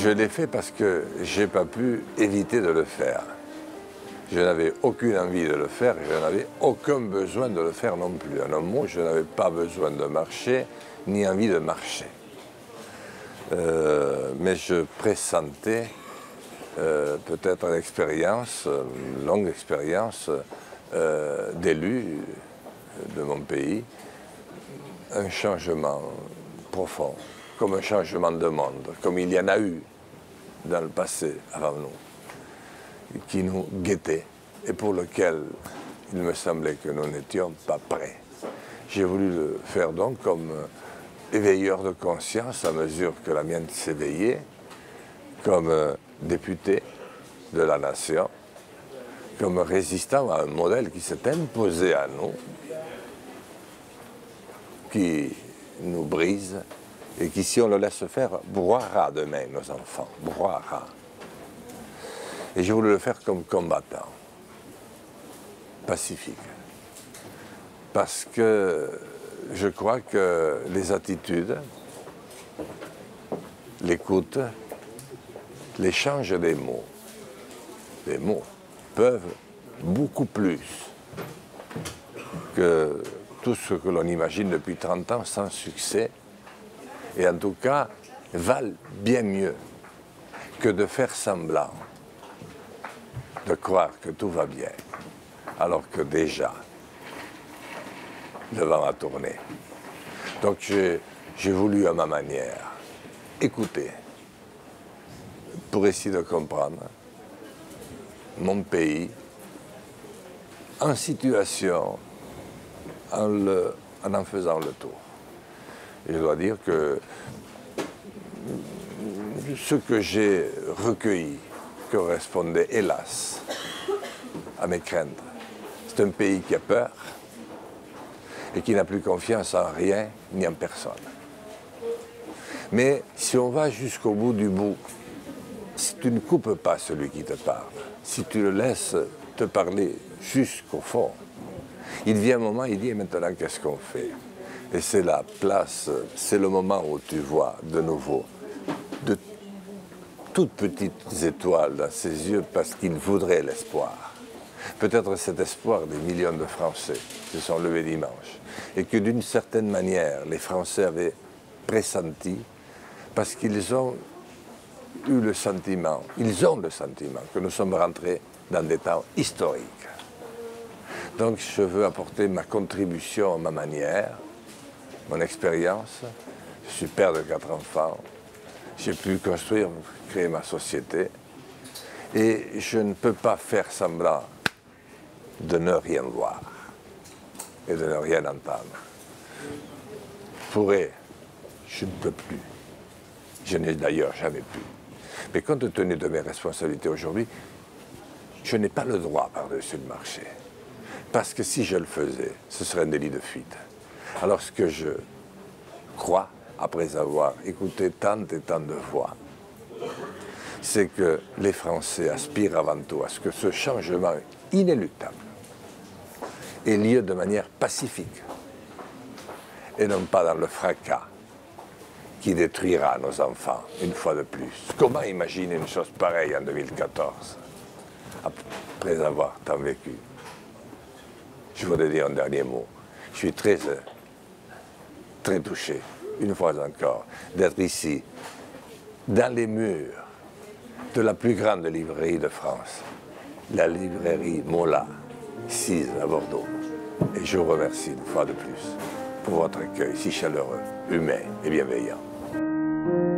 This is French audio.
Je l'ai fait parce que je n'ai pas pu éviter de le faire. Je n'avais aucune envie de le faire, je n'avais aucun besoin de le faire non plus. En un mot, je n'avais pas besoin de marcher, ni envie de marcher. Mais je pressentais peut-être l'expérience, une longue expérience d'élu de mon pays, un changement profond, comme un changement de monde, comme il y en a eu dans le passé avant nous, qui nous guettait et pour lequel il me semblait que nous n'étions pas prêts. J'ai voulu le faire donc comme éveilleur de conscience à mesure que la mienne s'éveillait, comme député de la nation, comme résistant à un modèle qui s'est imposé à nous, qui nous brise et qui, si on le laisse faire, broiera demain nos enfants, broiera. Et j'ai voulu le faire comme combattant, pacifique, parce que je crois que les attitudes, l'écoute, l'échange des mots peuvent beaucoup plus que tout ce que l'on imagine depuis 30 ans sans succès, et en tout cas valent bien mieux que de faire semblant, de croire que tout va bien, alors que déjà le vent a tourné. Donc j'ai voulu à ma manière écouter pour essayer de comprendre mon pays en situation, en faisant le tour. Et je dois dire que ce que j'ai recueilli correspondait, hélas, à mes craintes. C'est un pays qui a peur et qui n'a plus confiance en rien ni en personne. Mais si on va jusqu'au bout du bout, si tu ne coupes pas celui qui te parle, si tu le laisses te parler jusqu'au fond, il vient un moment, il dit « Et maintenant, qu'est-ce qu'on fait ?» Et c'est la place, c'est le moment où tu vois de nouveau de toutes petites étoiles dans ses yeux parce qu'il voudrait l'espoir. Peut-être cet espoir des millions de Français qui se sont levés dimanche et que d'une certaine manière les Français avaient pressenti parce qu'ils ont eu le sentiment, que nous sommes rentrés dans des temps historiques. Donc je veux apporter ma contribution à ma manière, mon expérience. Je suis père de 4 enfants, j'ai pu construire, créer ma société et je ne peux pas faire semblant de ne rien voir et de ne rien entendre. Je pourrais, je ne peux plus. Je n'ai d'ailleurs jamais pu. Mais compte tenu de mes responsabilités aujourd'hui, je n'ai pas le droit par-dessus le marché. Parce que si je le faisais, ce serait un délit de fuite. Alors ce que je crois, après avoir écouté tant et tant de voix, c'est que les Français aspirent avant tout à ce que ce changement inéluctable ait lieu de manière pacifique et non pas dans le fracas qui détruira nos enfants une fois de plus. Comment imaginer une chose pareille en 2014, après avoir tant vécu? Je voudrais dire un dernier mot. Je suis très, très touché, une fois encore, d'être ici, dans les murs de la plus grande librairie de France, la librairie Mollat, 6 à Bordeaux. Et je vous remercie une fois de plus pour votre accueil si chaleureux, humain et bienveillant.